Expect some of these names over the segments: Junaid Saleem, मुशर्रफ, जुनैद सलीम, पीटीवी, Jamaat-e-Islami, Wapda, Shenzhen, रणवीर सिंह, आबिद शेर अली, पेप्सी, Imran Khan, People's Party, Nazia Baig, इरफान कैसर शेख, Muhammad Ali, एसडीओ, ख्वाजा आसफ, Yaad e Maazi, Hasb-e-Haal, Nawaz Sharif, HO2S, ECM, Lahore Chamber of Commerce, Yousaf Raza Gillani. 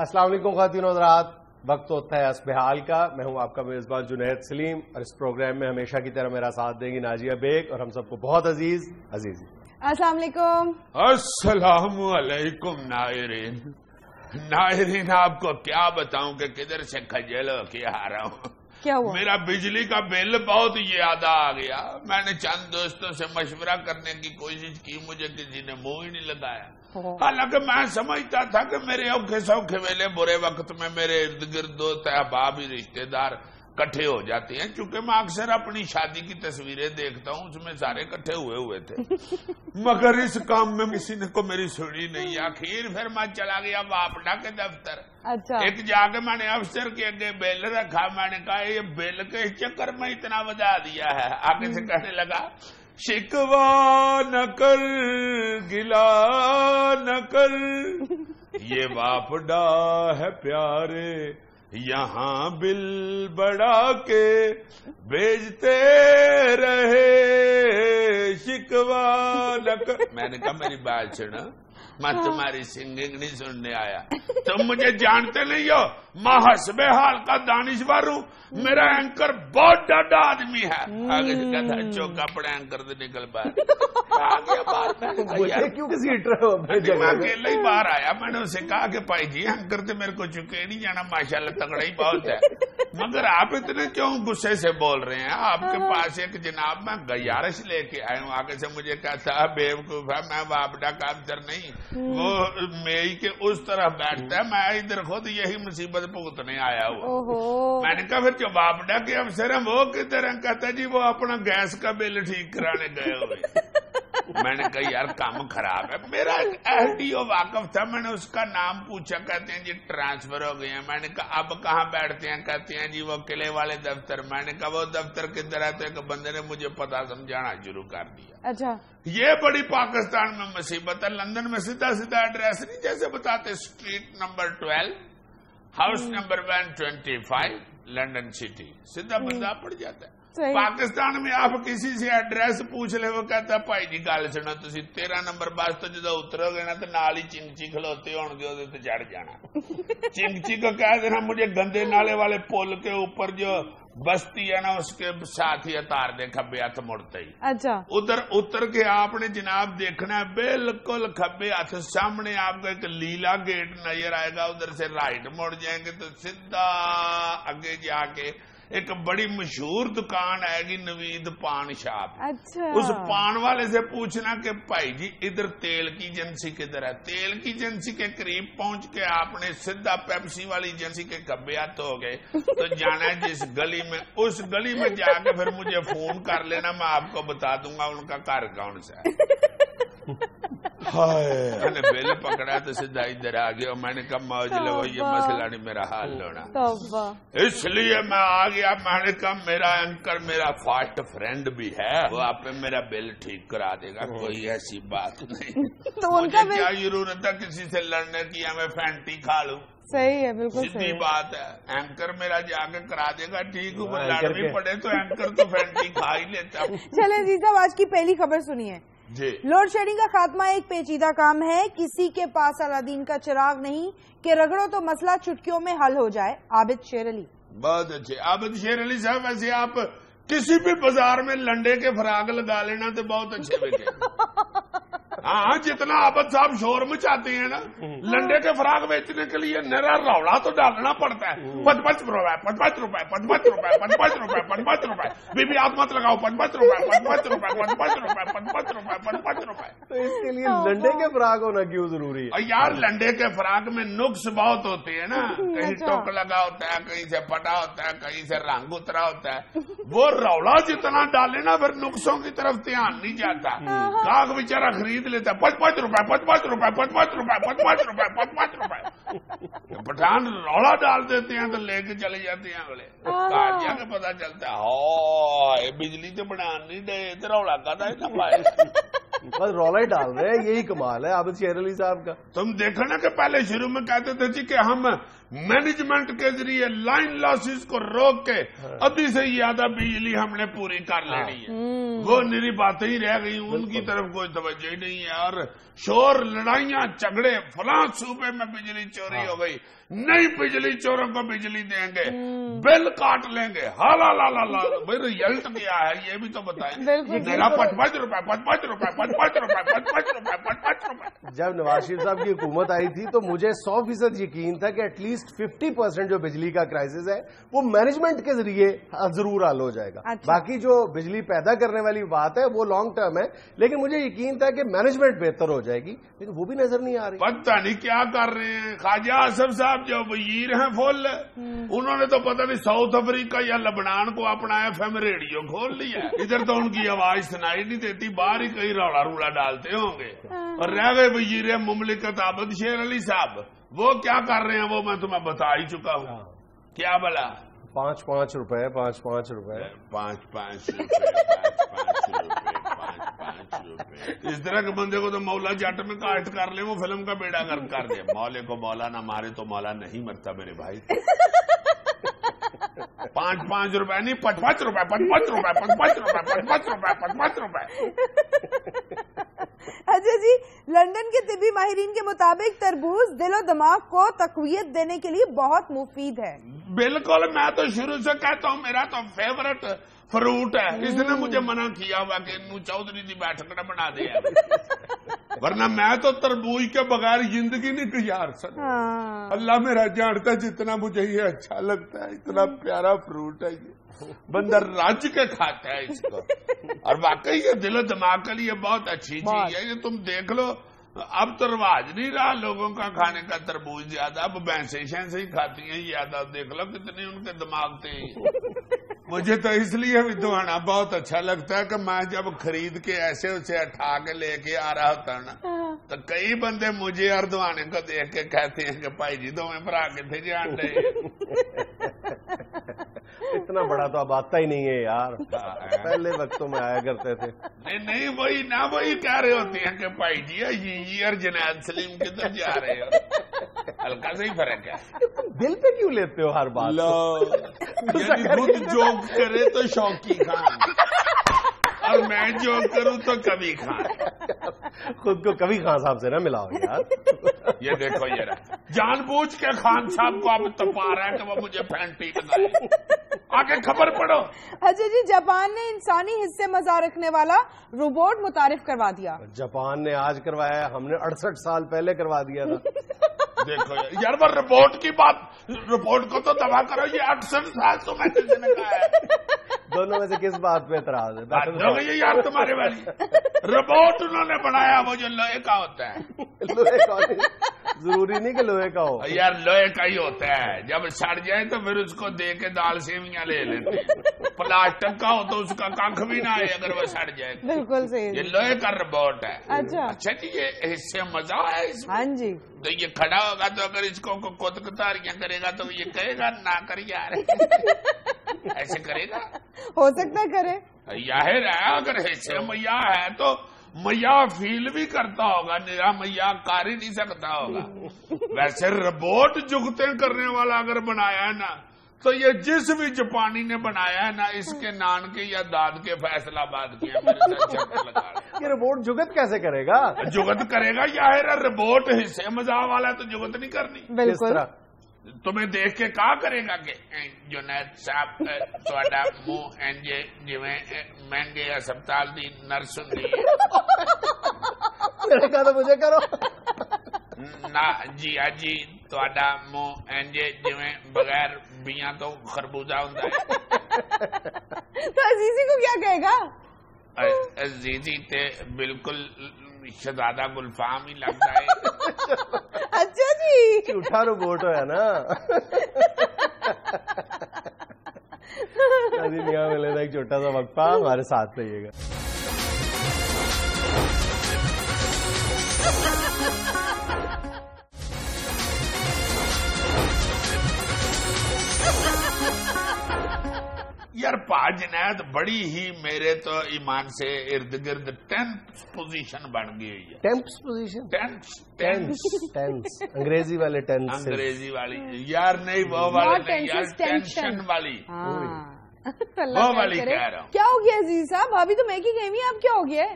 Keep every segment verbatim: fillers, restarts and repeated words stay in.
अस्सलाम वालेकुम खातिन और हज़रात, वक्त होता है हस्बे हाल का। मैं हूं आपका मेजबान जुनैद सलीम और इस प्रोग्राम में हमेशा की तरह मेरा साथ देंगी नाजिया बेग और हम सबको बहुत अजीज अजीजी। अस्सलाम वालेकुम। अस्सलाम वालेकुम नायरीन। नायरीन आपको क्या बताऊं कि किधर से खजल होके आ रहा हूँ। क्या हुआ? मेरा बिजली का बिल बहुत ज्यादा आ गया। मैंने चंद दोस्तों से मशवरा करने की कोशिश की, मुझे किसी ने मुंह ही नहीं लगाया। हालांकि मैं समझता था कि मेरे औखे सौखे वेले बुरे वक्त में मेरे इर्द गिर्द दोस्त अहबाब ही रिश्तेदार इकट्ठे हो जाते हैं, क्योंकि मैं अक्सर अपनी शादी की तस्वीरें देखता हूँ, उसमें सारे इकट्ठे हुए हुए थे। मगर इस काम में किसी ने को मेरी सुनी नहीं। आखिर फिर मैं चला गया वापड़ा के दफ्तर। अच्छा। एक जाके मैंने अफसर के आगे बेल रखा। मैंने कहा ये बेल के चक्कर में इतना बजा दिया है। आगे से कहने लगा शिकवा न कर गिला न कर, ये वापड़ा है प्यारे, यहाँ बिल बढ़ा के भेजते रहे शिकवा न कर। मैंने कहा मेरी बात सुनो, मैं तुम्हारी सिंगिंग नहीं सुनने आया। तुम मुझे जानते नहीं हो, मैं हस्बे हाल का दानिशवर हूँ। मेरा एंकर बहुत डाटा आदमी है। आगे से कहता चौका अपने एंकर से निकल पाया। क्यों किसी अकेला ही बाहर आया। मैंने उसे कहा कि भाई जी एंकर से मेरे को चुके नहीं जाना, माशाल्लाह तगड़ा ही बहुत है, मगर आप इतने क्यों गुस्से से बोल रहे हैं? आपके पास एक जनाब मैं गजारश लेके आया हूँ। आगे से मुझे कहता बेवकूफ है, मैं वापडा का अफसर नहीं, वो मेई के उस तरफ बैठता है, मैं इधर खुद यही मुसीबत भुगतने आया हुआ। मैंने कहा जो वापडा के अफसर है वो किधर? कहता जी वो अपना गैस का बिल ठीक कराने गए हुए। मैंने कहा यार काम खराब है। मेरा एसडीओ वाकफ था, मैंने उसका नाम पूछा। कहते हैं जी ट्रांसफर हो गए हैं। मैंने कहा अब कहाँ बैठते हैं? कहते हैं जी वो किले वाले दफ्तर। मैंने कहा वो दफ्तर किधर है? तो एक बंदे ने मुझे पता समझाना शुरू कर दिया। अच्छा। ये बड़ी पाकिस्तान में मुसीबत है, लंदन में सीधा सीधा एड्रेस नहीं जैसे बताते, street number twelve, house number one twenty five, London city, सीधा बंदा पड़ जाता है। पाकिस्तान में आप किसी से एड्रेस पूछ ले, वो कहता भाई जी गल सुनो, तुम तेरह नंबर बस तो जो उतरोगे ना तो नाल ही चिंगची खलोते होंगे, तो चढ़ जाना। चिंगची को कह देना मुझे गंदे नाले वाले पुल के ऊपर जो बस्ती है ना उसके साथ ही उतार दे, खब्बे हाथ मुड़ते ही। अच्छा। उधर उतर के आपने जनाब देखना है बिल्कुल खब्बे हाथ सामने आपको एक लीला गेट नजर आएगा, उधर से राइट मोड़ जाएंगे तो सीधा आगे जाके एक बड़ी मशहूर दुकान आएगी नवीद पान शॉप। अच्छा। उस पान वाले से पूछना कि भाई जी इधर तेल की एजेंसी किधर है? तेल की एजेंसी के करीब पहुंच के आपने सीधा पेप्सी वाली एजेंसी के खब्बे हाथ हो गए तो जाना है जिस गली में, उस गली में जाके फिर मुझे फोन कर लेना, मैं आपको बता दूंगा उनका घर कौन सा है। मैंने बेल पकड़ा तो सीधा इधर आ गया। मैंने कहा मौज लो, ये मसला नहीं मेरा हाल होना, इसलिए मैं आ गया। मैंने कहा मेरा एंकर मेरा फास्ट फ्रेंड भी है, वो आप मेरा बिल ठीक करा देगा, कोई ऐसी बात नहीं। तो उनका क्या जरूरत है किसी से लड़ने की, हमें फैंटी खा लूं। सही है, बिल्कुल सीधी बात है। एंकर मेरा जाके करा देगा ठीक, लड़ भी पड़े तो एंकर तो फैंटी खा ही लेता। चले जी साहब, आज की पहली खबर सुनिए। लोड शेडिंग का खात्मा एक पेचीदा काम है, किसी के पास अलादीन का चिराग नहीं कि रगड़ो तो मसला चुटकियों में हल हो जाए। आबिद शेर अली। बहुत अच्छे आबिद शेर अली साहब, वैसे आप किसी भी बाजार में लंडे के फराग लगा लेना तो बहुत अच्छे बेचे। हाँ, जितना आबिद साहब शोर मचाते हैं ना, लंडे के फराग बेचने के लिए नरा रौला तो डालना पड़ता है। पचपच रुपए पचपच रुपए पचपच रुपए पचपच रुपए पचपच रुपए बीबी आप मत लगाओ, पचपच रुपए पचपच रुपए पचपच रुपए पचपच रुपए पचपच रुपए। तो इसके लिए लंडे के फराग होना क्यों जरूरी है? यार लंडे के फराग में नुक्स बहुत होते है ना, कहीं टोक लगा होता है, कहीं से फटा होता है, कहीं से रंग उतरा होता है। वो रौला जितना डाले ना फिर नुक्सों की तरफ ध्यान नहीं जाता। ग्राहक बेचारा खरीद लेता है पचपच रुपए पचपच रुपए पचपच रुपए पचपच रुपए पचपच रुपए। पठान रौला डाल देते हैं तो लेके चले जाते हैं अगले। काटिया का पता चलता है हो बिजली तो बनानी दे, तो रौला का था इतना बस रौला ही डाल रहे हैं, यही कमाल है आबिद शेर अली साहब का। तुम देखो ना कि पहले शुरू में कहते थे जी कि हम मैनेजमेंट के जरिए लाइन लॉसेस को रोक के आधी से ज्यादा बिजली हमने पूरी कर लेनी है। वो निरी बातें ही रह गई, उनकी तरफ कोई तवज्जो ही नहीं है। और शोर, लड़ाइयां, झगड़े, फलां सूबे में बिजली चोरी हो गई, नहीं बिजली चोरों को बिजली देंगे, बिल काट लेंगे, हाला ला ला ला। भाई रिजल्ट क्या है ये भी तो बताइए। मेरा पचपन रुपए पचपन रुपए पचपन रुपए पचपन रुपए पचपन रुपए। जब नवाज शरीफ साहब की हुकूमत आई थी तो मुझे सौ फीसद यकीन था कि एटलीस्ट फिफ्टी परसेंट जो बिजली का क्राइसिस है वो मैनेजमेंट के जरिए जरूर हल हो जाएगा। बाकी जो बिजली पैदा करने वाली बात है वो लॉन्ग टर्म है, लेकिन मुझे यकीन था कि मैनेजमेंट बेहतर हो जाएगी, लेकिन वो भी नजर नहीं आ रही। पता नहीं क्या कर रहे हैं। ख्वाजा आसफ साहब जो वजीर हैं फुल, उन्होंने तो पता नहीं साउथ अफ्रीका या लबनान को अपना एफ एम रेडियो खोल लिया। इधर तो उनकी आवाज सुनाई नहीं देती, बाहर ही कहीं रौला रूला डालते होंगे। और रह गए वजीर मुमलिकत आबद शेर अली साहब, वो क्या कर रहे हैं वो मैं तुम्हें बता ही चुका हूँ। क्या भला पाँच पाँच रुपए पाँच पाँच रुपए पाँच पाँच रुपए इस तरह के बंदे को तो मौला जट में काट कर ले, वो फिल्म का बेड़ा गर्क कर दे। मौले को मौला ना मारे तो मौला नहीं मरता मेरे भाई। पाँच पाँच रुपए नहीं, पचपच रुपए पचपच रुपए पचपच रुपए पचपच रुपए पचपच रुपए। अच्छा जी, लंदन के तिब्बी माहिरीन के मुताबिक तरबूज दिलो दिमाग को तकवीत देने के लिए बहुत मुफीद है। बिल्कुल, मैं तो शुरू से कहता हूँ मेरा तो फेवरेट फ्रूट है। इसने मुझे मना किया हुआ कि नू चौधरी की बैठक न बना दिया वरना मैं तो तरबूज के बगैर जिंदगी नहीं गुजार सकता। अल्लाह मेरा जानता है जितना मुझे ये अच्छा लगता है, इतना प्यारा फ्रूट है ये, बंदा राज्य के खाता है इसको। और वाकई ये दिलो दिमाग के लिए बहुत अच्छी चीज है। ये तुम देख लो, अब तो रिवाज नहीं रहा लोगों का खाने का तरबूज ज्यादा, अब भैंसे शैंसे ही खाती हैं ज्यादा। देख लो कितने उनके दिमाग तेज। मुझे तो इसलिए विद्वाना बहुत अच्छा लगता है कि मैं जब खरीद के ऐसे उसे उठा के लेके आ रहा होता ना, तो कई बंदे मुझे अरदवाने को देख के कहते हैं कि भाई जी दो में भरा के थे जान रहे। इतना बड़ा तो अब आता ही नहीं है यार, पहले वक्तों में आया करते थे। नहीं नहीं, वही ना, वही कह रहे होते हैं कि भाई जी ये और जुनैद सलीम किधर जा रहे हो। हल्का सा ही फर्क है। दिल पे क्यों लेते हो हर बात? खुद जोक करे तो शौकी खान और मैं जोक करूं तो कभी खान। खुद को कभी खान साहब से ना मिलाओ यार। ये देखो ये रहा जानबूझ के खान साहब को आप तपा रहा है कि वो मुझे फैंटी लगाए, आगे खबर पढ़ो। अच्छा जी, जापान ने इंसानी हिस्से मजा रखने वाला रोबोट मुतारिफ करवा दिया। जापान ने आज करवाया, हमने अड़सठ साल पहले करवा दिया था। देखो यार, वो रोबोट की बात, रोबोट को तो दबा करो। ये अड़सठ साल तो मैं किसी ने कहा है। दोनों में से किस बात पे एतराज है यार तुम्हारे वाली? रोबोट उन्होंने बनाया वो जो लोहे का होता है। लोहे का जरूरी नहीं कि लोहे का हो यार, लोहे का ही होता है। जब सड़ जाए तो फिर उसको दे के दाल सेवियां ले लेते हैं। प्लास्टिक का हो तो उसका कांख भी ना आए अगर वो सड़ जाए। बिल्कुल सही, ये लोहे का रोबोट है। अच्छा अच्छा जी, ये इससे मजा है इसमें। हाँ जी, तो ये खड़ा होगा तो अगर इसको कोतकतारियां करेगा तो ये कहेगा ना कर यार, ऐसे करेगा। हो सकता है करे याहिर है। अगर हिस्से मैया है तो मैया फील भी करता होगा, निरा मैया कर ही नहीं सकता होगा। वैसे रोबोट जुगते करने वाला अगर बनाया है ना, तो ये जिस भी जापानी ने बनाया है ना, इसके नान के या दाद के फैसलाबाद के ये रोबोट जुगत कैसे करेगा? जुगत करेगा यार, रोबोट हिस्से मजा वाला तो जुगत नहीं करनी। बिल्कुल, तुम्हें देख के कहा करेगा कि जुनैद साहब थोड़ा मुंह एंजे जिमें महंगे अस्पताल दी नर्स होंगी तो मुझे करो ना जी आ जी थोड़ा मुंह एंजे जिमें बगैर बिया तो खरबूजा होता है। तो अजीजी को क्या कहेगा? अजीजी ते बिल्कुल शहजादा गुलफाम ही लगता है। अच्छा जी, झूठा रोबोट है ना। दुनिया में लेना एक छोटा सा वक्फा, हमारे साथ रहिएगा। यार जुनैद बड़ी ही मेरे तो ईमान से इर्द गिर्द टेंथ पोजीशन बन गई है। Tenth position tenth tenth tenth अंग्रेजी वाले टेंथ, अंग्रेजी वाली यार नहीं, वो वाले नहीं यार, टेंशन वाली। अल्लाह क्या हो गया अजीज साहब, भाभी तो मैं की गई हूँ, आप क्या हो गया है?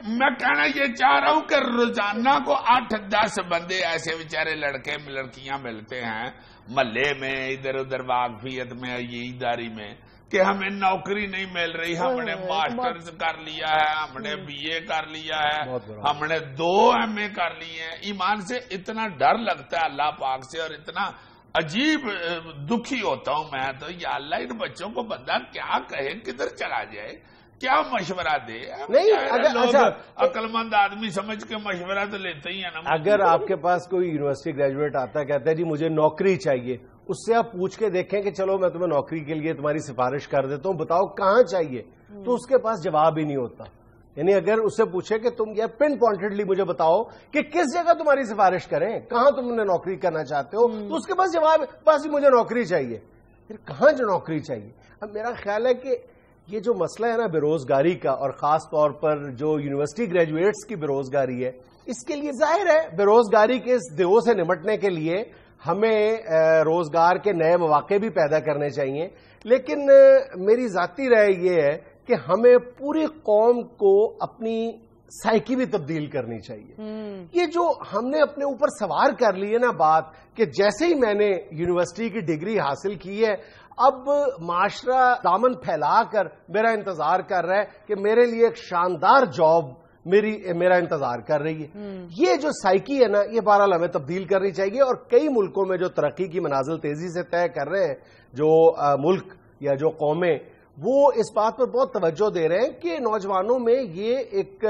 मैं कहना ये चाह रहा हूँ कि रोजाना को आठ दस बंदे ऐसे बेचारे लड़के लड़कियाँ मिलते हैं मल्ले में, इधर उधर वाकफियत में, यीदारी में, कि हमें नौकरी नहीं मिल रही, हमने मास्टर्स कर लिया है, हमने बीए कर लिया है, हमने दो एमए कर लिए हैं। ईमान से इतना डर लगता है अल्लाह पाक से और इतना अजीब दुखी होता हूं मैं तो, या अल्लाह इन बच्चों को बंदा क्या कहे, किधर चला जाए, क्या मशवरा दे। नहीं अगर अच्छा अक्लमंद आदमी समझ के मशवरा तो लेते ही है ना। अगर आपके पास कोई यूनिवर्सिटी ग्रेजुएट आता कहता है जी मुझे नौकरी चाहिए, उससे आप पूछ के देखें कि चलो मैं तुम्हें नौकरी के लिए तुम्हारी सिफारिश कर देता हूँ, बताओ कहाँ चाहिए, तो उसके पास जवाब ही नहीं होता। यानी अगर उससे पूछे कि तुम ये पिन पॉइंटेडली मुझे बताओ कि किस जगह तुम्हारी सिफारिश करें, कहाँ तुमने नौकरी करना चाहते हो, तो उसके पास जवाब पास ही मुझे नौकरी चाहिए, फिर कहाँ जो नौकरी चाहिए। अब मेरा ख्याल है कि ये जो मसला है ना बेरोजगारी का, और खास तौर पर जो यूनिवर्सिटी ग्रेजुएट्स की बेरोजगारी है, इसके लिए जाहिर है बेरोजगारी के इस देव से निपटने के लिए हमें रोजगार के नए मौके भी पैदा करने चाहिए। लेकिन मेरी जाती राय ये है कि हमें पूरी कौम को अपनी साइकी भी तब्दील करनी चाहिए। ये जो हमने अपने ऊपर सवार कर ली है ना बात, कि जैसे ही मैंने यूनिवर्सिटी की डिग्री हासिल की है अब माशरा दामन फैलाकर मेरा इंतजार कर रहा है कि मेरे लिए एक शानदार जॉब मेरी मेरा इंतजार कर रही है। ये जो साइकी है ना, ये बहरहाल हमें तब्दील करनी चाहिए। और कई मुल्कों में जो तरक्की की मनाजिल तेजी से तय कर रहे हैं, जो आ, मुल्क या जो कौमें, वो इस बात पर बहुत तवज्जो दे रहे हैं कि नौजवानों में ये एक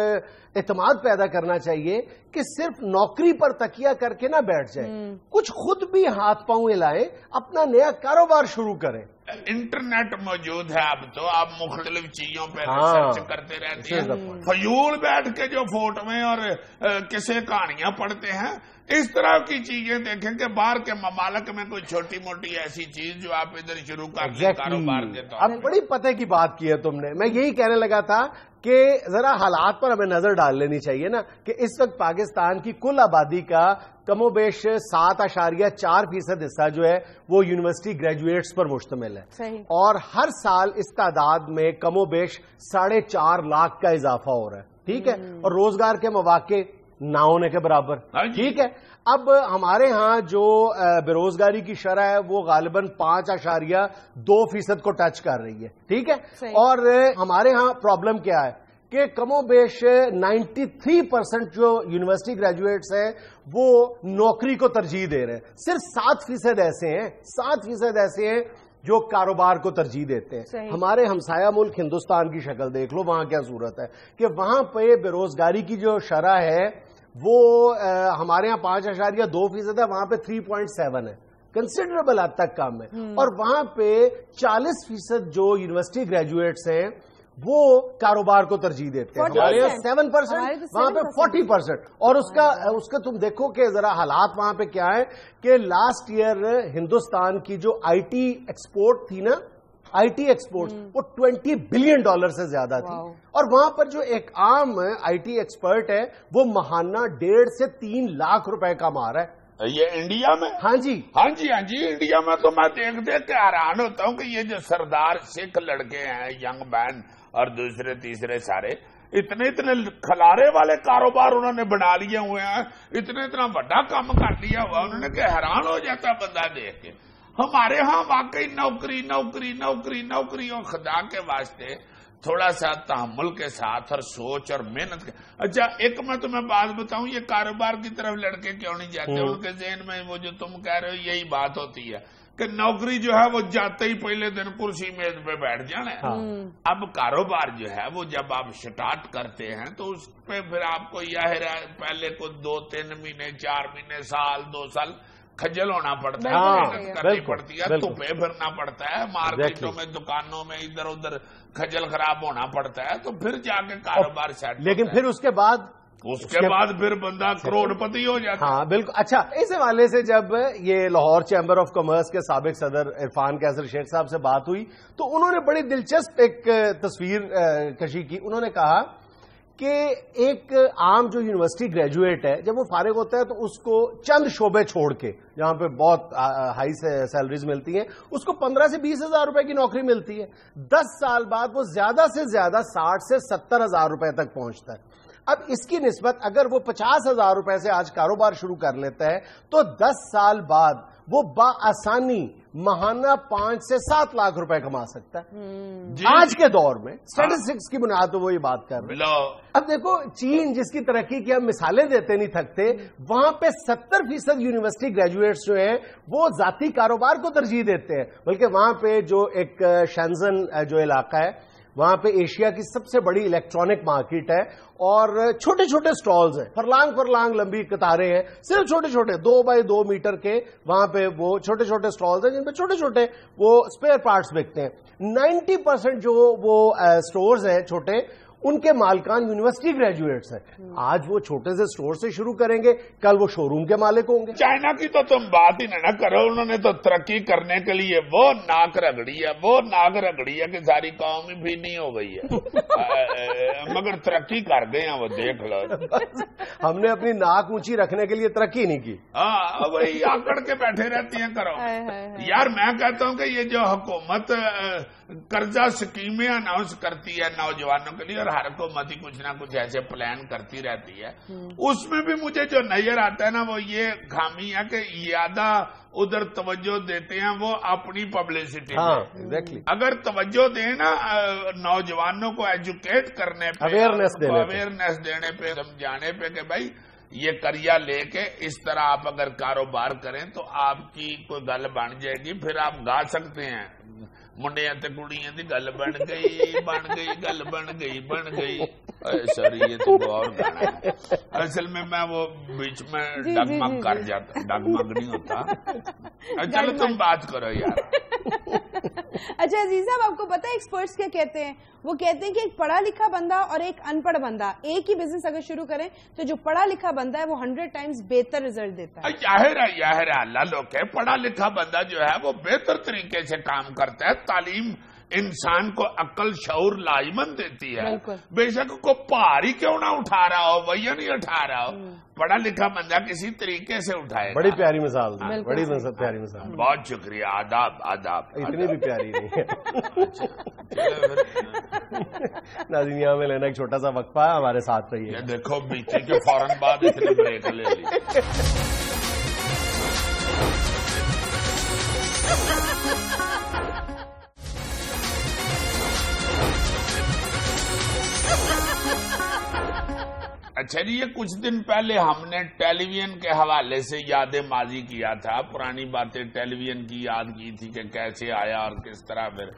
एतमाद पैदा करना चाहिए कि सिर्फ नौकरी पर तकिया करके ना बैठ जाए, कुछ खुद भी हाथ पांव हिलाएं, अपना नया कारोबार शुरू करें। इंटरनेट मौजूद है अब तो, आप मुख्तलिफ चीजों पर रिसर्च हाँ, करते रहते हैं, फजूल बैठ के जो फोटो में और किसे कहानियां पढ़ते हैं, इस तरह की चीजें देखें कि बाहर के ममालक में कोई छोटी मोटी ऐसी चीज जो आप इधर शुरू कर लें कारोबार के तौर पर। अब बड़ी पते की बात की है तुमने, मैं यही कहने लगा था कि जरा हालात पर हमें नजर डाल लेनी चाहिए ना, कि इस वक्त पाकिस्तान की कुल आबादी का कमोबेश सात आशारिया चार फीसद हिस्सा जो है वो यूनिवर्सिटी ग्रेजुएट्स पर मुश्तमिल है, और हर साल इस तादाद में कमोबेश साढ़े चार लाख का इजाफा हो रहा है। ठीक है, और रोजगार के मौके ना होने के बराबर। ठीक है, अब हमारे यहाँ जो बेरोजगारी की शरह है वो गालिबन पांच आशारिया दो फीसद को टच कर रही है। ठीक है, और हमारे यहाँ प्रॉब्लम क्या है कि कमोबेश तिरानवे परसेंट जो यूनिवर्सिटी ग्रेजुएट्स हैं वो नौकरी को तरजीह दे रहे हैं, सिर्फ सात फीसद ऐसे हैं सात फीसद ऐसे हैं जो कारोबार को तरजीह देते हैं। हमारे हमसाया मुल्क हिंदुस्तान की शक्ल देख लो, वहां क्या सूरत है कि वहां पे बेरोजगारी की जो शरह है वो आ, हमारे यहाँ पांच आशारिया दो फीसद है, वहां पे थ्री पॉइंट सेवन है, कंसिडरेबल हद तक कम है। और वहां पे चालीस फीसद जो यूनिवर्सिटी ग्रेजुएट्स हैं वो कारोबार को तरजीह देते हैं। हमारे यहाँ सेवन परसेंट वहां पे फोर्टी परसेंट और उसका उसका तुम देखो कि जरा हालात वहां पे क्या है कि लास्ट ईयर हिंदुस्तान की जो आईटी एक्सपोर्ट थी ना, आईटी एक्सपोर्ट वो बीस बिलियन डॉलर से ज्यादा थी, और वहां पर जो एक आम आईटी एक्सपर्ट है वो महाना डेढ़ से तीन लाख रुपए कमा रहा है। ये इंडिया में हाँ जी हाँ जी हाँ जी इंडिया में तो मैं देख देख के हैरान होता हूँ कि ये जो सरदार सिख लड़के हैं, यंग मैन और दूसरे तीसरे सारे, इतने इतने खलारे वाले कारोबार उन्होंने बना लिए हुए हैं, इतने इतना बड़ा काम कर लिया हुआ उन्होंने कि हैरान हो जाता बंदा देख के। हमारे यहाँ वाकई नौकरी नौकरी नौकरी नौकरी, और खुदा के वास्ते थोड़ा सा तहम्मुल के साथ और सोच और मेहनत के। अच्छा एक मैं तुम्हें बात बताऊं, ये कारोबार की तरफ लड़के क्यों नहीं जाते, उनके जहन में वो जो तुम कह रहे हो यही बात होती है कि नौकरी जो है वो जाते ही पहले दिन कुर्सी मेज पे बैठ जाना है। हाँ। अब कारोबार जो है वो जब आप स्टार्ट करते हैं तो उस पे फिर आपको यह पहले को दो तीन महीने चार महीने साल दो साल खजल होना पड़ता है, मेहनत करनी पड़ती है, धुपे भरना पड़ता है, मार्केटों में दुकानों में इधर उधर खजल खराब होना पड़ता है, तो फिर जाके कारोबार सेट। लेकिन फिर उसके बाद उसके, उसके बाद फिर बंदा करोड़पति हो जाता है। हाँ बिल्कुल। अच्छा इस हवाले से जब ये लाहौर चैम्बर ऑफ कॉमर्स के साबिक सदर इरफान कैसर शेख साहब से बात हुई तो उन्होंने बड़ी दिलचस्प एक तस्वीर कशी की। उन्होंने कहा कि एक आम जो यूनिवर्सिटी ग्रेजुएट है जब वो फारिग होता है तो उसको चंद शोबे छोड़ के जहां पे बहुत हाई सैलरीज मिलती हैं उसको पंद्रह से बीस हजार रुपए की नौकरी मिलती है। दस साल बाद वो ज्यादा से ज्यादा साठ से सत्तर हजार रुपए तक पहुंचता है। अब इसकी निस्बत अगर वो पचास हजार रुपए से आज कारोबार शुरू कर लेता है तो दस साल बाद वो बाआसानी महाना पांच से सात लाख रुपए कमा सकता है। आज के दौर में स्टैटिस्टिक्स की बुनियाद वो ये बात कर रहे हैं। अब देखो चीन जिसकी तरक्की की हम मिसालें देते नहीं थकते, वहां पे सत्तर फीसद यूनिवर्सिटी ग्रेजुएट्स जो हैं वो जाती कारोबार को तरजीह देते हैं। बल्कि वहां पे जो एक शेंजन जो इलाका है वहां पे एशिया की सबसे बड़ी इलेक्ट्रॉनिक मार्केट है और छोटे छोटे स्टॉल्स हैं, फरलांग फरलांग लंबी कतारें हैं, सिर्फ छोटे छोटे दो बाई दो मीटर के वहां पे वो छोटे छोटे स्टॉल्स हैं जिनपे छोटे छोटे वो स्पेयर पार्ट्स बिकते हैं। नाइन्टी परसेंट जो वो स्टोर्स हैं छोटे उनके मालिकान यूनिवर्सिटी ग्रेजुएट्स हैं। आज वो छोटे से स्टोर से शुरू करेंगे, कल वो शोरूम के मालिक होंगे। चाइना की तो तुम बात ही ना करो, उन्होंने तो तरक्की करने के लिए वो नाक रगड़ी है, वो नाक रगड़ी है कि सारी कौम भी नहीं हो गई है आ, मगर तरक्की कर गए हैं वो, देख लो। हमने अपनी नाक ऊंची रखने के लिए तरक्की नहीं की। हाँ वही आकड़ के बैठे रहती है। करो यार, मैं कहता हूँ कि ये जो हुकूमत कर्जा स्कीमें अनाउंस करती है नौजवानों के लिए और हर हुकूमत ही कुछ ना कुछ ऐसे प्लान करती रहती है, उसमें भी मुझे जो नजर आता है ना वो ये खामी है कि ज्यादा उधर तवज्जो देते हैं वो अपनी पब्लिसिटी। हाँ, exactly. अगर तवज्जो दें ना नौजवानों को एजुकेट करने पे, अवेयरनेस देने अवेयरनेस देने पे, समझाने पे कि भाई ये कर्जा लेके इस तरह आप अगर कारोबार करें तो आपकी कोई गल बन जाएगी, फिर आप गा सकते हैं मुंडिया ते कुड़िया की गल बन गई बन गई गल बन गई बन गई। सॉरी ये तो और गाना है, असल में मैं वो बीच में डगमग कर जाता, डगमग नहीं होता। चलो तुम बात करो यार। अच्छा अजीज साहब, आपको पता है एक्सपर्ट्स क्या कहते हैं? वो कहते हैं कि एक पढ़ा लिखा बंदा और एक अनपढ़ बंदा एक ही बिजनेस अगर शुरू करें तो जो पढ़ा लिखा बंदा है वो हंड्रेड टाइम्स बेहतर रिजल्ट देता है। जाहिर है जाहिर है अल्लाह लोग है, पढ़ा लिखा बंदा जो है वो बेहतर तरीके से काम करता है। तालीम इंसान को अक्ल शऊर लाजमन देती है, बेशक को भारी क्यों ना उठा रहा हो, वही नहीं उठा रहा हो, पढ़ा लिखा बंदा किसी तरीके से उठाए। बड़ी प्यारी मिसाल, बड़ी प्यारी मिसाल, बहुत शुक्रिया। आदाब आदाब, इतनी भी प्यारी नहीं है। नाज़रीन यहाँ में लेना एक छोटा सा वक्फा, हमारे साथ रहिए। देखो बीते के फौरन बाद इतने ब्रेक ले ली। अच्छा जी, ये कुछ दिन पहले हमने टेलीविजन के हवाले से याद माजी किया था, पुरानी बातें टेलीविजन की याद की थी कि कैसे आया और किस तरह फिर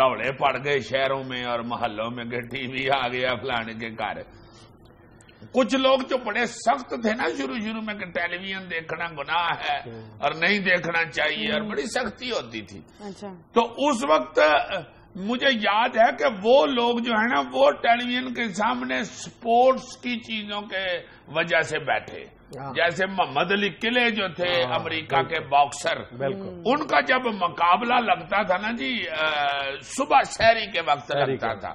रौले पड़ गए शहरों में और मोहल्लों में कि टीवी आ गया फलाने के घर। कुछ लोग जो बड़े सख्त थे ना शुरू शुरू में कि टेलीविजन देखना गुनाह है और नहीं देखना चाहिए और बड़ी सख्ती होती थी। अच्छा। तो उस वक्त मुझे याद है कि वो लोग जो है ना वो टेलीविजन के सामने स्पोर्ट्स की चीजों के वजह से बैठे, जैसे मोहम्मद अली किले जो थे अमेरिका के बॉक्सर, उनका जब मुकाबला लगता था ना जी सुबह शहरी के वक्त लगता था,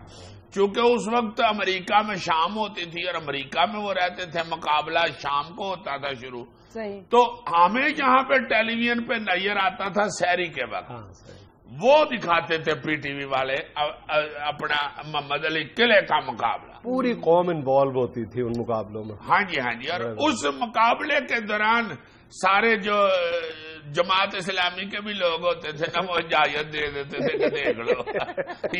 क्योंकि उस वक्त अमेरिका में शाम होती थी और अमेरिका में वो रहते थे, मुकाबला शाम को होता था शुरू। तो हमें जहाँ पे टेलीविजन पे नजर आता था शहरी के वक्त वो दिखाते थे पीटीवी वाले अपना मोहम्मद अली किले का मुकाबला, पूरी कौम इन्वॉल्व होती थी उन मुकाबलों में। हाँ जी हाँ जी। और उस मुकाबले के दौरान सारे जो जमात इस्लामी के भी लोग होते थे ना वो इजाजत दे देते थे कि देख लो,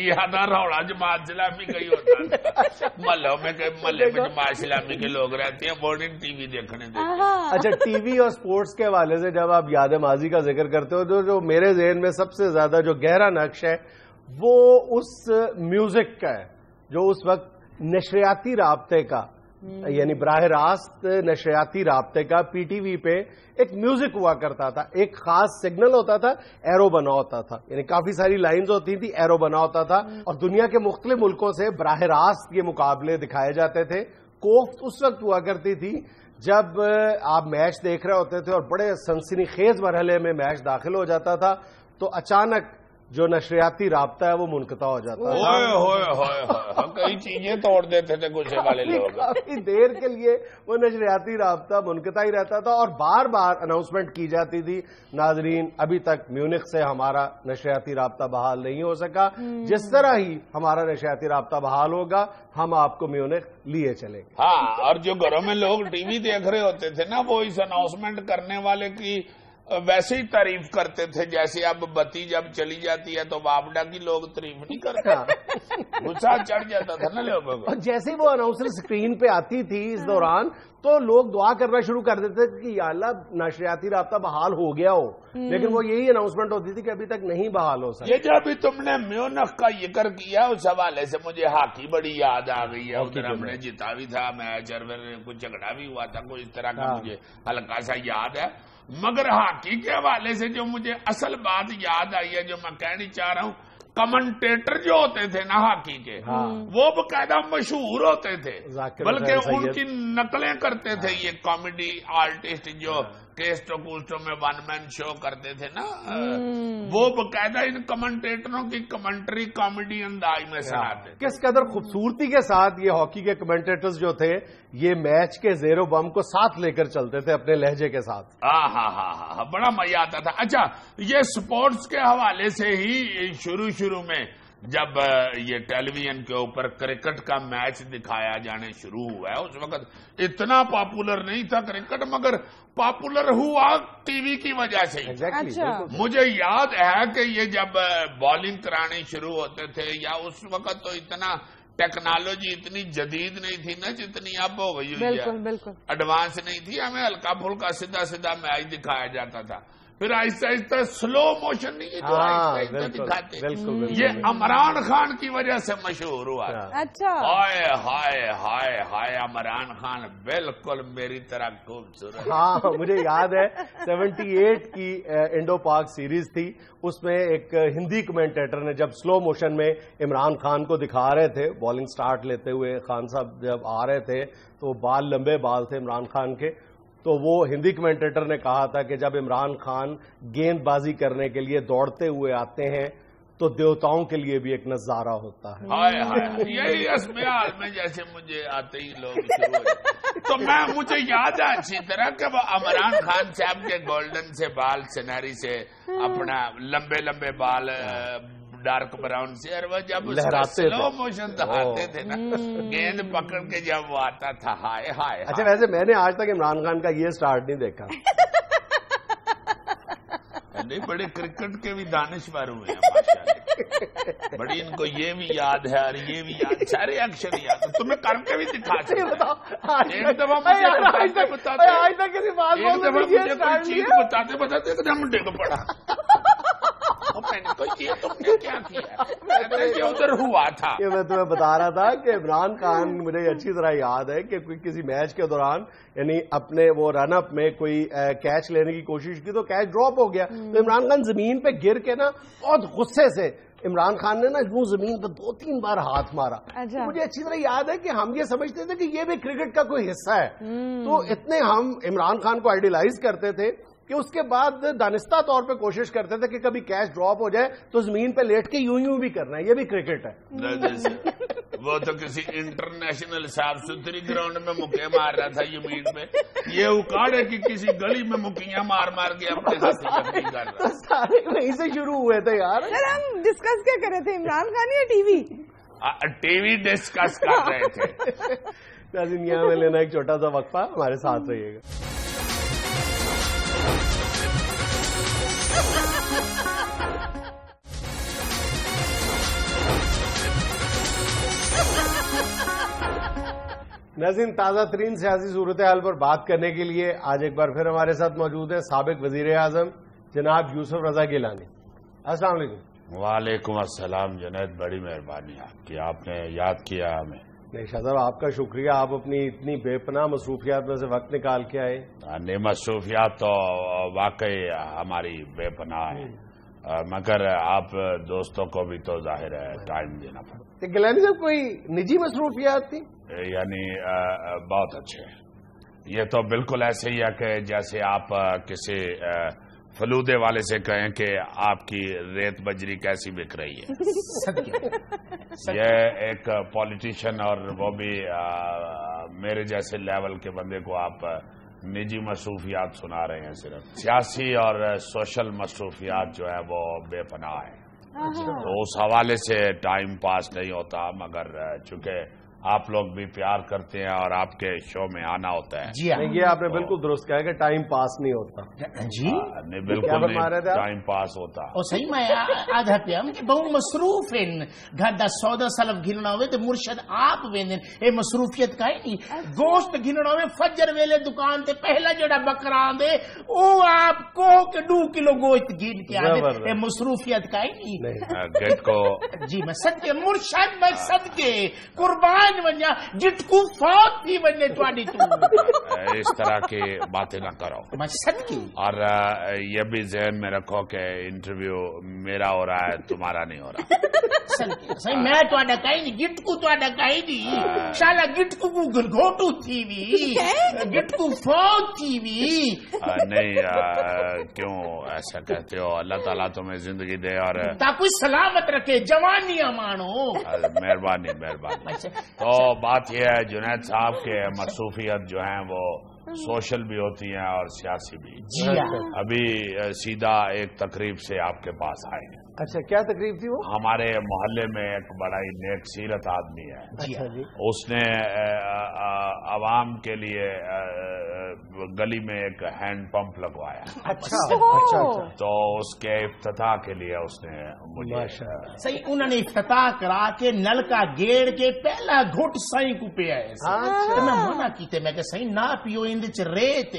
ये आधा रौला जमात इस्लामी का ही होता था। महलों में महल्ले में जमात इस्लामी के लोग रहते हैं, वो नहीं टीवी देखने देते। अच्छा, टीवी और स्पोर्ट्स के हवाले से जब आप याद माजी का जिक्र करते हो तो जो मेरे जहन में सबसे ज्यादा जो गहरा नक्श है वो उस म्यूजिक का है जो उस वक्त नशरियाती राब्ते का, यानी बराह रास्त नशरियाती राब्ते का पीटीवी पे एक म्यूजिक हुआ करता था। एक खास सिग्नल होता था, एरो बना होता था, यानी काफी सारी लाइंस होती थी, एरो बना होता था और दुनिया के मुख्तलिफ मुल्कों से बराह रास्त ये मुकाबले दिखाए जाते थे। कोफ्त उस वक्त हुआ करती थी जब आप मैच देख रहे होते थे और बड़े सनसनीखेज मरहले में मैच दाखिल हो जाता था तो अचानक जो नशरियाती राबता है वो मुनकता हो जाता है। होए होए होए होए कई चीजें तोड़ देते थे गुस्से वाले लोग। काफी देर के लिए वो नशरियाती राबता मुनकता ही रहता था और बार बार अनाउंसमेंट की जाती थी, नाजरीन अभी तक म्यूनिख से हमारा नशरियाती राबता बहाल नहीं हो सका, जिस तरह ही हमारा नशरियाती राबता बहाल होगा हम आपको म्यूनिख लिए चलेंगे। हाँ, और जो घरों में लोग टीवी देख रहे होते थे ना वो इस अनाउंसमेंट करने वाले की वैसे ही तारीफ करते थे जैसे अब बत्ती जब चली जाती है तो वापडा की लोग तारीफ नहीं करते, गुस्सा चढ़ जाता था ना लोगों को। जैसे ही वो अनाउंसमेंट स्क्रीन पे आती थी इस दौरान तो लोग दुआ करना शुरू कर देते थे कि या अल्लाह नशरियाती राब्ता बहाल हो गया हो, लेकिन वो यही अनाउंसमेंट होती थी कि अभी तक नहीं बहाल हो सकता। ये जो अभी तुमने म्यूनिख का जिक्र किया उस हवाले से मुझे हॉकी बड़ी याद आ गई है। उधर हमने जीता भी था मैच और कुछ झगड़ा भी हुआ था, कुछ इस तरह का मुझे हल्का सा याद है। मगर हॉकी के हवाले से जो मुझे असल बात याद आई है जो मैं कहनी चाह रहा हूँ, कमेंटेटर जो होते थे ना हॉकी के, हाँ। वो बाकायदा मशहूर होते थे, बल्कि उनकी नकलें करते हाँ। थे ये कॉमेडी आर्टिस्ट जो हाँ। केस्टो कूस्टो में वन मैन शो करते थे ना, वो बकायदा इन कमेंटेटरों की कमेंट्री कॉमेडी अंदाज में सुनाते थे। किस कदर खूबसूरती के साथ ये हॉकी के कमेंटेटर्स जो थे ये मैच के जेरो बम को साथ लेकर चलते थे अपने लहजे के साथ। हाँ हाँ हाँ हाँ बड़ा मजा आता था। अच्छा, ये स्पोर्ट्स के हवाले से ही शुरू शुरू में जब ये टेलीविजन के ऊपर क्रिकेट का मैच दिखाया जाने शुरू हुआ है, उस वक्त इतना पॉपुलर नहीं था क्रिकेट, मगर पॉपुलर हुआ टीवी की वजह से ही। exactly. अच्छा। मुझे याद है कि ये जब बॉलिंग कराने शुरू होते थे या उस वक्त तो इतना टेक्नोलॉजी इतनी जदीद नहीं थी ना जितनी अब हो गई है, एडवांस नहीं थी, हमें हल्का फुल्का सीधा सीधा मैच दिखाया जाता था। फिर आहिस्ता आहिस्ता स्लो मोशन नहीं जो आहिस्ता आहिस्ता दिखाते, बिल्कुल, बिल्कुल, ये इमरान खान की वजह से मशहूर हुआ। अच्छा, हाय हाय हाय हाय इमरान खान बिल्कुल मेरी तरह खूबसूरत। हाँ, मुझे याद है अठहत्तर की इंडो पाक सीरीज थी, उसमें एक हिंदी कमेंटेटर ने जब स्लो मोशन में इमरान खान को दिखा रहे थे बॉलिंग स्टार्ट लेते हुए, खान साहब जब आ रहे थे तो बाल लंबे बाल थे इमरान खान के, तो वो हिंदी कमेंटेटर ने कहा था कि जब इमरान खान गेंदबाजी करने के लिए दौड़ते हुए आते हैं तो देवताओं के लिए भी एक नजारा होता है। हाय हाय, यही हस्बे हाल में जैसे मुझे आते ही लोग तो मैं मुझे याद है अच्छी तरह कि वो इमरान खान साहब के गोल्डन से बाल, सिनेरी से अपना लंबे लंबे बाल, डार्क ब्राउन से, और वह जब स्लो मोशन दिखाते थे ना गेंद पकड़ के जब वो आता था, हाय हाय। अच्छा, वैसे मैंने आज तक इमरान खान का ये स्टार्ट नहीं देखा। नहीं, बड़े क्रिकेट के भी दानिशवर हुए हैं माशाल्लाह, बड़ी इनको ये भी याद है और ये भी याद, सारे अक्षर याद है। तुम्हें करके भी दिखा सकते हो, एक दफा मुझे बताते एक दफा मुझे कोई चीज बताते बताते एकदम डिग पड़ा, मैंने तो ये तुमने क्या किया, मैंने ये उधर हुआ था। ये मैं तुम्हें बता रहा था कि इमरान खान मुझे अच्छी तरह याद है कि कोई किसी मैच के दौरान यानी अपने वो रनअप में कोई कैच लेने की कोशिश की तो कैच ड्रॉप हो गया, तो इमरान खान जमीन पे गिर के ना बहुत गुस्से से, इमरान खान ने ना वो जमीन पर दो तीन बार हाथ मारा। अच्छा। तो मुझे अच्छी तरह याद है कि हम ये समझते थे कि ये भी क्रिकेट का कोई हिस्सा है, तो इतने हम इमरान खान को आइडियलाइज करते थे कि उसके बाद दानिस्ता तौर पे कोशिश करते थे कि कभी कैच ड्रॉप हो जाए तो जमीन पे लेट के यूं यूं भी करना है, ये भी क्रिकेट है। वो तो किसी इंटरनेशनल साफ सुथरी ग्राउंड में मुक्के मार रहा था जमीन पे, ये उखाड़े कि किसी गली में मुक्कियां मार मार के अपने साथ। तो सारे वहीं से शुरू हुए थे यार। सर, हम डिस्कस क्या कर रहे थे, इमरान खान या टीवी? टीवी डिस्कस कर रहे थे। दुनिया में लेना एक छोटा सा वक्फा, हमारे साथ रहिएगा। नाज़रीन, ताज़ा तरीन सियासी सूरत हाल पर बात करने के लिए आज एक बार फिर हमारे साथ मौजूद है साबिक वज़ीर आज़म जनाब यूसुफ रज़ा गिलानी। अस्सलाम वालेकुम। वालेकुम अस्सलाम जुनैद, बड़ी मेहरबानी आपकी, आपने याद किया हमें। नहीं साहब, आपका शुक्रिया, आप अपनी इतनी बेपनाह मसरूफियात में से वक्त निकाल के आए। नहीं, मसरूफियात तो वाकई हमारी बेपनाह है, मगर आप दोस्तों को भी तो जाहिर है टाइम देना पड़ता। गिलानी साहब, कोई निजी मसरूफियात थी? यानी बहुत अच्छे, ये तो बिल्कुल ऐसे ही है कि जैसे आप किसी फलूदे वाले से कहें कि आपकी रेत बजरी कैसी बिक रही है। ये एक पॉलिटिशियन और वो भी आ, मेरे जैसे लेवल के बंदे को आप निजी मसरूफियात सुना रहे हैं। सिर्फ सियासी और सोशल मसरूफियात जो है वो बेपनाह है, तो उस हवाले से टाइम पास नहीं होता। मगर चूंकि आप लोग भी प्यार करते हैं और आपके शो में आना होता है। जी ये आपने तो बिल्कुल दुरुस्त कहा कि टाइम पास नहीं होता। जी आ, नहीं बिल्कुल नहीं, टाइम पास होता। और सही मैं आधा पे बहुत मसरूफ हैं, घड़ा सौदा सलफ घिननावे तो मुर्शद आप वेंदन ए मसरूफियत का ही गोश्त घिननावे फजर वेले दुकान ते पहला जड़ा बकरा आंदे ओ आपको के दो किलो गोश्त घिन के आवे ए मसरूफियत का ही गट को। जी मैं सत्य मुर्शद मैं सदके कुर्बान जिटकू फौत थी बनने तुआड़ी तुम इस तरह की बातें ना करो। मैं सच की और ये भी जहन में रखो कि इंटरव्यू मेरा हो रहा है, तुम्हारा नहीं हो रहा। सही मैं तुआड़ा कहीं नहीं, गिटकू तुआड़ा कहीं नहीं, शाला गिटकू को घरघोटू थी भी, गिटकू फौत थी भी। नहीं क्यों ऐसा कहते हो? अल्लाह ताला तुम्हें जिंदगी दे और ताकि सलामत रखे, जवानियां मानो। मेहरबानी मेहरबानी। तो बात यह है जुनैद साहब के मसरूफियत जो है वो सोशल भी होती है और सियासी भी। जी अभी सीधा एक तकरीब से आपके पास आए। अच्छा क्या तकरीब थी वो? हमारे मोहल्ले में एक बड़ा ही नेक सीरत आदमी है। अच्छा जी। उसने आवाम के लिए गली में एक हैंड पंप लगवाया। अच्छा, अच्छा, अच्छा, अच्छा। तो उसके इफ्तिताह के लिए उसने मुझे सही उन्होंने इफ्तिताह करा के नल का गेड़ के पहला घुट सही को पिया है। अच्छा। मैं मना कीते मैं सही ना पियो इंद च रेत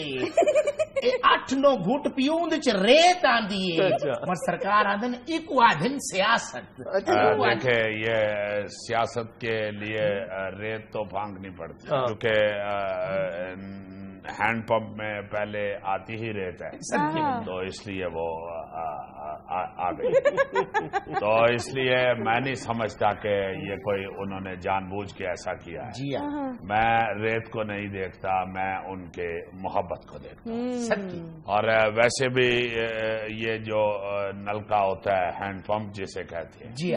अठ नौ घुट पियो इंद च रेत आंदी है। मगर सरकार आंदन इको आधन सियासत। देखे ये सियासत के लिए रेत तो फांगनी पड़ती है क्योंकि हैंडपंप में पहले आती ही रेत है, तो इसलिए वो आ, आ, आ, आ गई। तो इसलिए मैं नहीं समझता कि ये कोई उन्होंने जानबूझ के ऐसा किया है। जी मैं रेत को नहीं देखता, मैं उनके मोहब्बत को देखता हूँ। और वैसे भी ये जो नलका होता है हैंडपंप जिसे कहते हैं, जी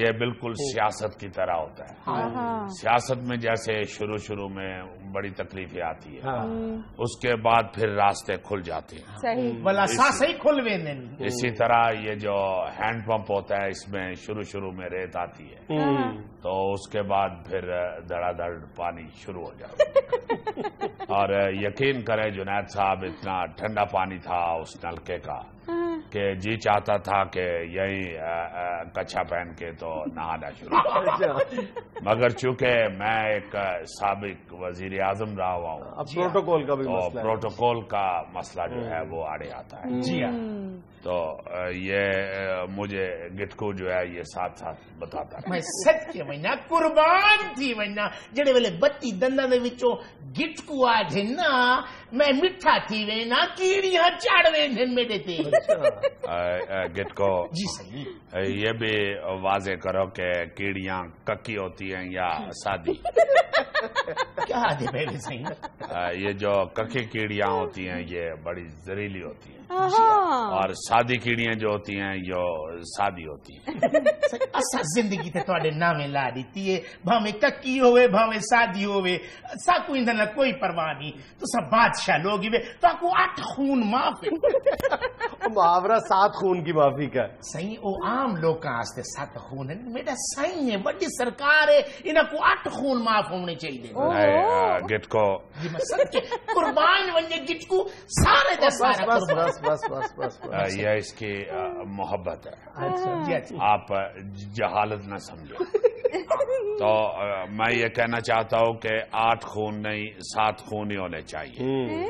ये बिल्कुल सियासत की तरह होता है। सियासत में जैसे शुरू शुरू में बड़ी तकलीफें आती है, उसके बाद फिर रास्ते खुल जाते हैं। सही वाला सही खुलवे नहीं। इसी तरह ये जो हैंडपंप होता है इसमें शुरू शुरू में रेत आती है, तो उसके बाद फिर धड़ाधड़ पानी शुरू हो जाता। और यकीन करें जुनैद साहब इतना ठंडा पानी था उस नलके का कि जी चाहता था कि यही कच्छा पहन के तो नहाना शुरू। मगर चूंकि मैं एक साबिक वजीर आजम रहा हुआ हूँ, प्रोटोकॉल का भी तो मसला, प्रोटोकॉल का मसला जो है वो आड़े आता है। जी हाँ। तो ये मुझे गिटको जो है ये साथ साथ बताता है। मैं सच्चे महीना कुर्बान थी महीना जेडे वेले बत्ती दंदा दे विचों गिटकू आज है ना, मैं मिठा थी वे ना कीड़िया चाड़वे दिन में देते। गिटको जी सही ये भी वाजे करो कि कीड़िया कक्की होती हैं या सादी? क्या दे मेरे सही आ, ये जो ककी कीड़ियाँ होती हैं ये बड़ी जहरीली होती हैं और सादी कीड़ियाँ जो होती हैं यो सादी होती हैं। असा जिंदगी ते थोड़े नामे ला दीती है, भावे कक्की होवे भावे सादी होवे सा कोई ना कोई परवाह नहीं। तो सब बादशाह लोग ही तो आपको आठ खून माफी मुहावरा सात खून की माफी का सही ओ आम लोग आस्ते सात खून है मेरा सही है। बड़ी सरकार है इनको आठ खून माफ होने चाहिए। गिटको कुर्बान वन्य गिटकू सारे दस बस बस बस बस बस बस यह इसकी मोहब्बत है। अच्छा आप जहालत ना समझो। तो मैं ये कहना चाहता हूँ कि आठ खून नहीं सात खून ही होने चाहिए।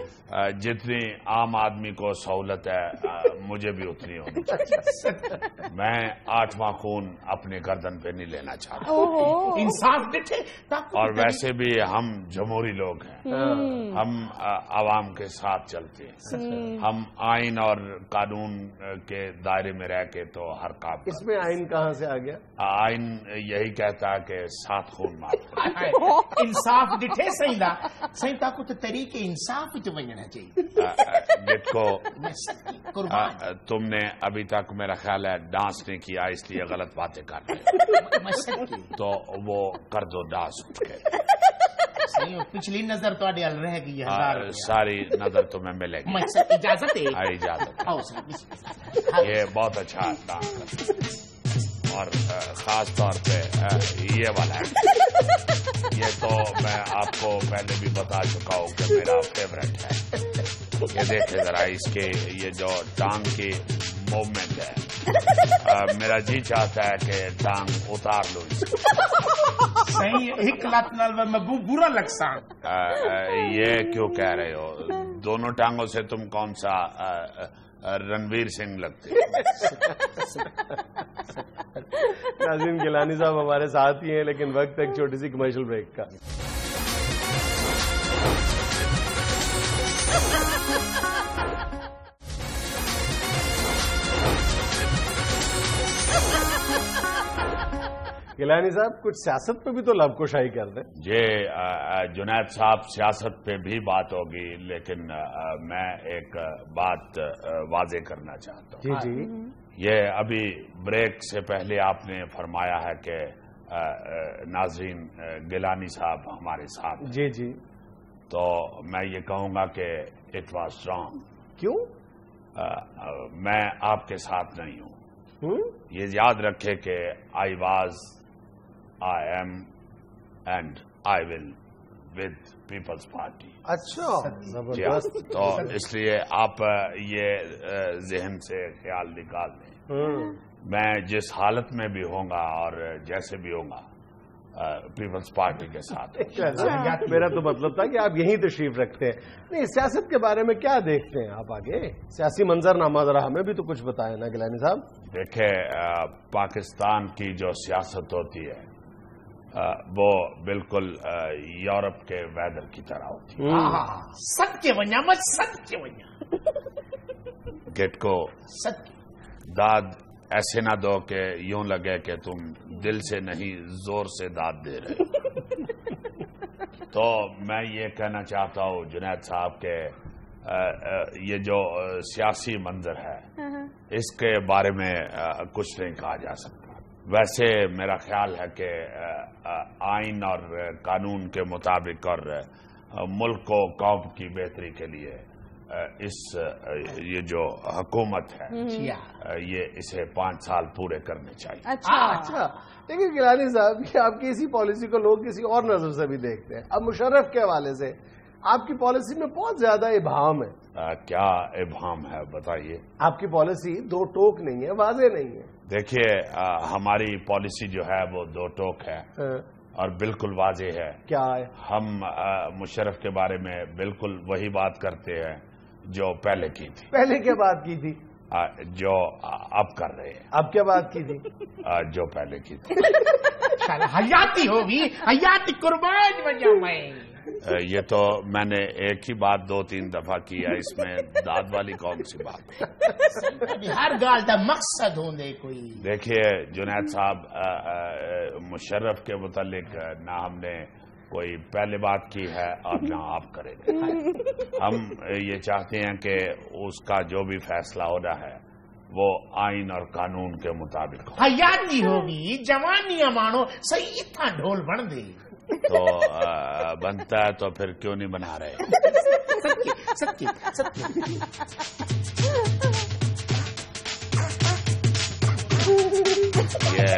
जितनी आम आदमी को सहूलत है मुझे भी उतनी होनी चाहिए। मैं आठवां खून अपने गर्दन पे नहीं लेना चाहता। इंसाफ इंसाफ और वैसे भी हम जमहूरी लोग हैं, हम आवाम के साथ चलते हैं, हम आइन और कानून के दायरे में रह के तो हर काम। इसमें आइन कहाँ से आ गया? आइन यही कहता है कि सात खून मारो। इंसाफ डिठे सही ना सही ताकू तो तरीके इंसाफ जो बनना चाहिए। को आ, तुमने अभी तक मेरा ख्याल है डांस नहीं किया इसलिए गलत बातें कर रहे हो, तो वो कर दो डांस उठ के। पिछली नजर तो अड़ियल रह गई है, सारी नजर तुम्हें मिलेगी। इजाजत है? इजाजत। ये बहुत अच्छा डांस करते और खास तौर पे ये वाला है, ये तो मैं आपको पहले भी बता चुका हूँ कि मेरा फेवरेट है। ये देखे जरा इसके ये जो टांग की मूवमेंट है, आ, मेरा जी चाहता है कि टांग उतार लो इसको। सही एक लात नाल मैं बुरा लगता। ये क्यों कह रहे हो? दोनों टांगों से तुम कौन सा आ, आ, रणवीर सिंह लगते। नाज़िम गिलानी साहब हमारे साथ ही हैं, लेकिन वक्त एक छोटी सी कमर्शियल ब्रेक का। गिलानी साहब कुछ सियासत पे भी तो लवकुशाही कर दें। जी जुनैद साहब, सियासत पे भी बात होगी, लेकिन आ, मैं एक बात वाजे करना चाहता हूँ। जी जी। ये अभी ब्रेक से पहले आपने फरमाया है कि नाज़रीन गिलानी साहब हमारे साथ। जी जी। तो मैं ये कहूँगा कि इट वाज रॉन्ग। क्यों? आ, आ, मैं आपके साथ नहीं हूँ। ये याद रखे कि I was, I am and I will with peoples party. अच्छा, जबरदस्त। तो इसलिए आप ये जहन से ख्याल निकाल लें, मैं जिस हालत में भी होऊंगा और जैसे भी होऊंगा पीपल्स पार्टी के साथ। मेरा तो मतलब था कि आप यहीं तशरीफ रखते हैं। नहीं, सियासत के बारे में क्या देखते हैं आप आगे? सियासी मंजरनामा जरा हमें भी तो कुछ बताएं ना गिलानी साहब। देखे आ, पाकिस्तान की जो सियासत होती है आ, वो बिल्कुल आ, यूरोप के वेदर की तरह होती है। सच के वन्या मत सच के वन्या गेट को दाद ऐसे ना दो कि यूं लगे कि तुम दिल से नहीं जोर से दाद दे रहे। तो मैं ये कहना चाहता हूँ जुनैद साहब के आ, आ, ये जो सियासी मंजर है इसके बारे में आ, कुछ नहीं कहा जा सकता। वैसे मेरा ख्याल है कि आइन और कानून के मुताबिक और आ, मुल्क को कौम की बेहतरी के लिए इस ये जो हुकूमत है ये इसे पांच साल पूरे करने चाहिए। अच्छा, अच्छा। लेकिन गिलानी साहब कि आपकी इसी पॉलिसी को लोग किसी और नजर से भी देखते हैं। अब मुशर्रफ के हवाले से आपकी पॉलिसी में बहुत ज्यादा इबहाम है। आ, क्या इबहाम है बताइए? आपकी पॉलिसी दो टोक नहीं है, वाजे नहीं है। देखिए हमारी पॉलिसी जो है वो दो टोक है आ, और बिल्कुल वाजे है। क्या है? हम आ, मुशर्रफ के बारे में बिल्कुल वही बात करते हैं जो पहले की थी। पहले क्या बात की थी? आ, जो अब कर रहे हैं। अब क्या बात की थी? आ, जो पहले की थी। हयाती होगी, हयाती कुर्बान बन जाऊं मैं। ये तो मैंने एक ही बात दो तीन दफा किया, इसमें दाद वाली कौन सी बात? हर गाल का मकसद होने कोई। देखिए जुनैद साहब, मुशर्रफ के मुतालिक ना हमने कोई पहले बात की है और ना आप करेंगे। हम ये चाहते हैं कि उसका जो भी फैसला होना है वो आइन और कानून के मुताबिक हो। हयाती होगी, जवानी मानो सही था ढोल बन दे। तो आ, बनता है तो फिर क्यों नहीं बना रहे? सच्ची, सच्ची, सच्ची। ये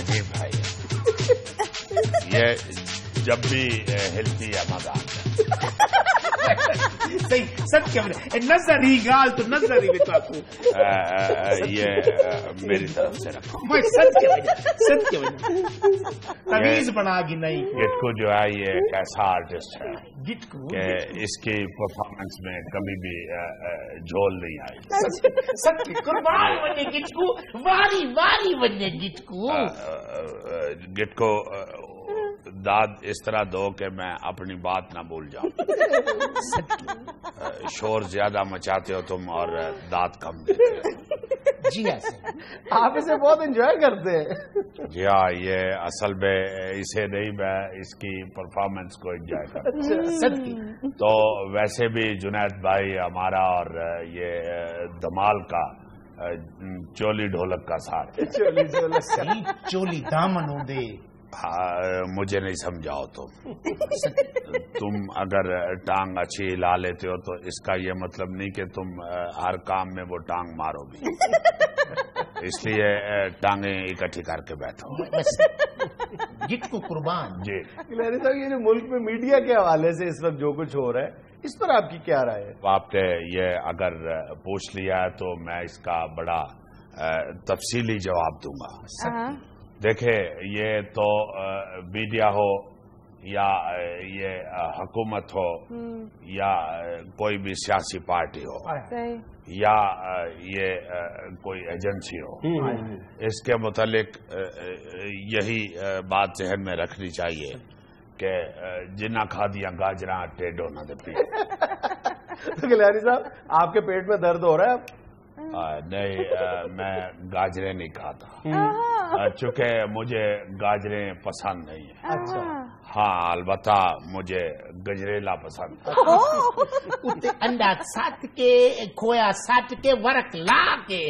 अजीब भाई, ये जब भी हिलती है मजाक। सही सब क्या नजर ही गाल तो नजर ही बिताकू ये मेरी तरफ से रखो मैं सच के सच के तमीज बना की नहीं जिसको जो है ये कैसा आर्टिस्ट है जिसको इसकी परफॉर्मेंस में कभी भी झोल नहीं आई सच कुर्बान बने जिसको वारी वारी बने जिसको जिसको दाद इस तरह दो कि मैं अपनी बात ना भूल जाऊं शोर ज्यादा मचाते हो तुम और दाद कम देते हो जी ऐसे आप इसे बहुत एंजॉय करते हैं जी हाँ ये असल में इसे नहीं मैं इसकी परफॉर्मेंस को एंजॉय करता हूं तो वैसे भी जुनैद भाई हमारा और ये धमाल का चोली ढोलक का साथ चोली ढोलक चोली दामन हो दे हाँ मुझे नहीं समझाओ तुम तुम अगर टांग अच्छी हिला लेते हो तो इसका ये मतलब नहीं कि तुम हर काम में वो टांग मारोगी इसलिए टांगे इकट्ठी करके बैठो जिसको कुर्बान जी गिलानी साहब ये मुल्क में मीडिया के हवाले से इस वक्त जो कुछ हो रहा है इस पर आपकी क्या राय है आपने ये अगर पूछ लिया तो मैं इसका बड़ा तफसीली जवाब दूंगा देखे ये तो मीडिया हो या ये हुकूमत हो या कोई भी सियासी पार्टी हो या ये कोई एजेंसी हो इसके मुतालिक यही बात जहन में रखनी चाहिए कि जिन्ना खा दिया गाजरा टेढ़ो ना दे तो गिलानी साहब आपके पेट में दर्द हो रहा है आ, नहीं आ, मैं गाजरे नहीं खाता चूंकि मुझे गाजरे पसंद नहीं है अच्छा हाँ अलबत्ता मुझे गजरेला पसंद है अंडा साथ के खोया साथ के वरक ला के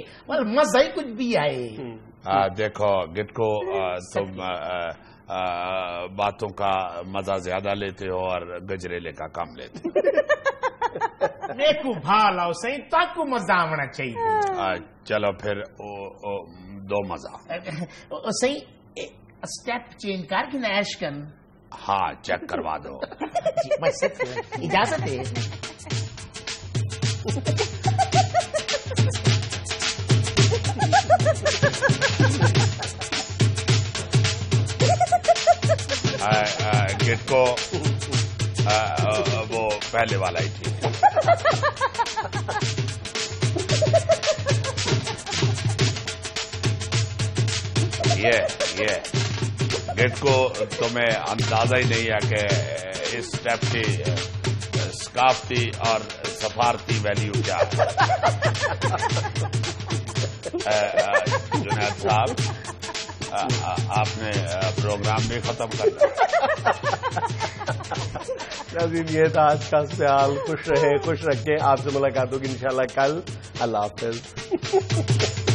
मजा ही कुछ भी आए आ, देखो गिटको तुम आ, आ, बातों का मजा ज्यादा लेते हो और गजरेले का काम लेते हो देखो भाला सही ताकू मजा आना चाहिए चलो फिर ओ, ओ, दो मजा ओ, सही स्टेप चेंज कर कि नैश कर हाँ चेक करवा दो इजाजत है किसको वो पहले वाला ही थी ये ये गेट को तुम्हें अंदाजा ही नहीं है कि इस स्टेप की सकाफती और सफारती वैल्यू क्या है जुनैद साहब आपने प्रोग्राम भी खत्म कर दिया नाज़रीन ये था आज का हस्बे हाल खुश रहे खुश रखें आपसे मुलाकात होगी इंशाल्लाह कल अल्लाह हाफिज